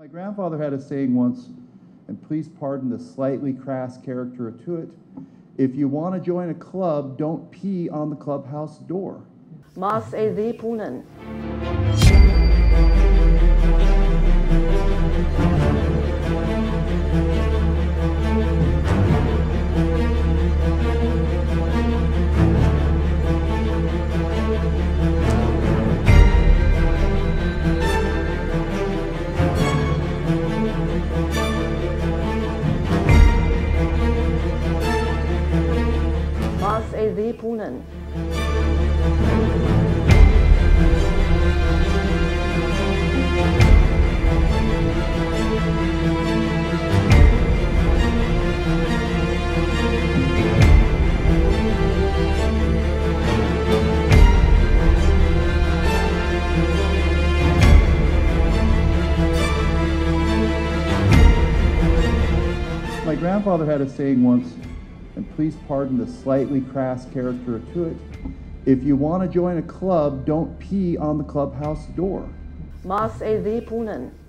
My grandfather had a saying once, and please pardon the slightly crass character to it, if you want to join a club, don't pee on the clubhouse door. Maß AD Punen. AD Punen. My grandfather had a saying once, and please pardon the slightly crass character to it, if you want to join a club, don't pee on the clubhouse door. Maß AD Punen.